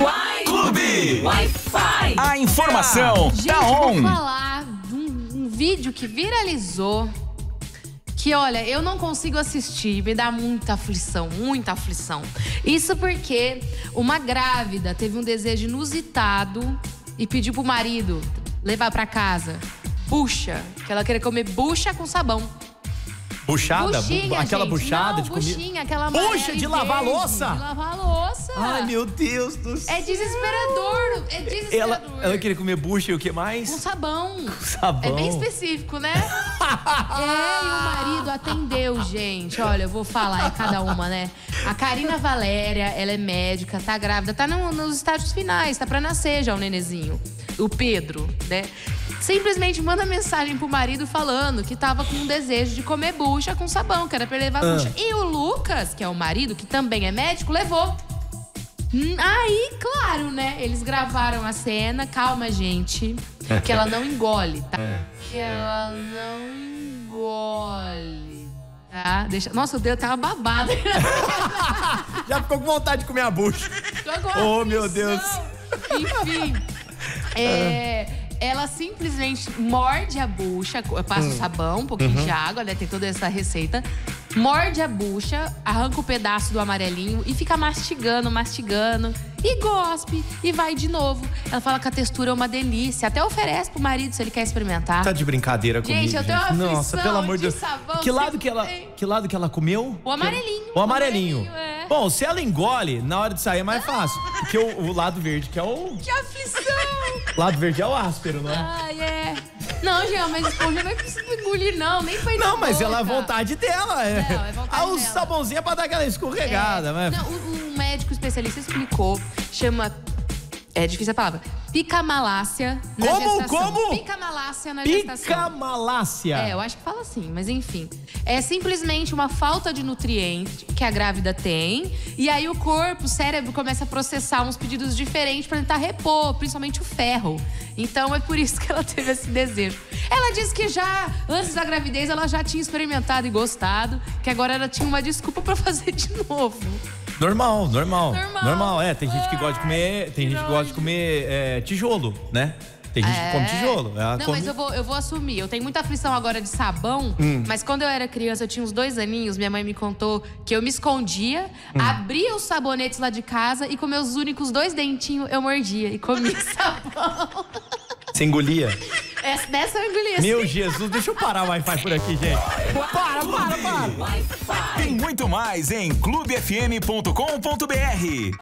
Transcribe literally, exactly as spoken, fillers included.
Wi-Fi. Clube Wi-Fi. A informação ah, tá gente, on. Vou falar de um, um vídeo que viralizou. Que olha, eu não consigo assistir, me dá muita aflição, muita aflição. Isso porque uma grávida teve um desejo inusitado e pediu pro marido levar pra casa bucha, que ela queria comer bucha com sabão. Buchada? Buchinha, aquela gente. buchada não, de comida? Buchinha, aquela Bucha de lavar a louça? De lavar a louça. Ai, meu Deus do céu. É desesperador. É desesperador. Ela, ela queria comer bucha e o que mais? Com sabão. Com sabão. É bem específico, né? É, e o marido atendeu, gente. Olha, eu vou falar, é cada uma, né? A Karina Valéria, ela é médica, tá grávida, tá no, nos estágios finais, tá pra nascer já o nenenzinho. O Pedro, né? Simplesmente manda mensagem pro marido falando que tava com um desejo de comer bucha com sabão, que era pra ele levar ah. bucha. E o Lucas, que é o marido, que também é médico, levou. Aí, claro, né? Eles gravaram a cena. Calma, gente, que ela não engole, tá? É. Que ela não engole, tá? Deixa... Nossa, o dedo tava babado. Já ficou com vontade de comer a bucha. Oh, meu Deus. Enfim, é... Ah. Ela simplesmente morde a bucha, passa o sabão, um pouquinho uhum. de água, né? Tem toda essa receita. Morde a bucha, arranca o pedaço do amarelinho e fica mastigando, mastigando. E gospe, e vai de novo. Ela fala que a textura é uma delícia. Até oferece pro marido se ele quer experimentar. Tá de brincadeira comigo, gente. Eu tenho uma aflição. Nossa, pelo amor de Deus. Sabão, que lado que ela, que lado que ela comeu? O amarelinho. O amarelinho. O amarelinho é. Bom, se ela engole, na hora de sair é mais fácil. Porque o, o lado verde que é o... Que aflição! Lado verde é o áspero, não é? Ah, é. Não, Jean, mas esponja não é preciso engolir, não. Nem pra ir Não, mas boca. Ela é a vontade dela. É. Não, é vontade ah, o sabãozinho é pra dar aquela escorregada. É. Mas... Não, um, um médico especialista explicou, chama... É difícil a palavra. Picamalácia na como, gestação. Como? Como? Picamalácia na Picamalácia. gestação. Picamalácia. É, eu acho que fala assim, mas enfim. É simplesmente uma falta de nutriente que a grávida tem. E aí o corpo, o cérebro, começa a processar uns pedidos diferentes pra tentar repor, principalmente o ferro. Então é por isso que ela teve esse desejo. Ela disse que já, antes da gravidez, ela já tinha experimentado e gostado. Que agora ela tinha uma desculpa pra fazer de novo. Normal, normal, normal, normal, é, tem gente que gosta de comer, tem gente que gosta de comer é, tijolo, né? Tem gente é. que come tijolo. Ela Não, come... mas eu vou, eu vou assumir. Eu tenho muita aflição agora de sabão, hum. mas quando eu era criança, eu tinha uns dois aninhos, minha mãe me contou que eu me escondia, hum. abria os sabonetes lá de casa e com meus únicos dois dentinhos eu mordia e comia sabão. Você engolia? Essa, dessa eu engolia. Meu sim. Jesus, deixa eu parar o Wi-Fi por aqui, gente. Para, para, para. Tem muito mais em clube f m ponto com ponto br.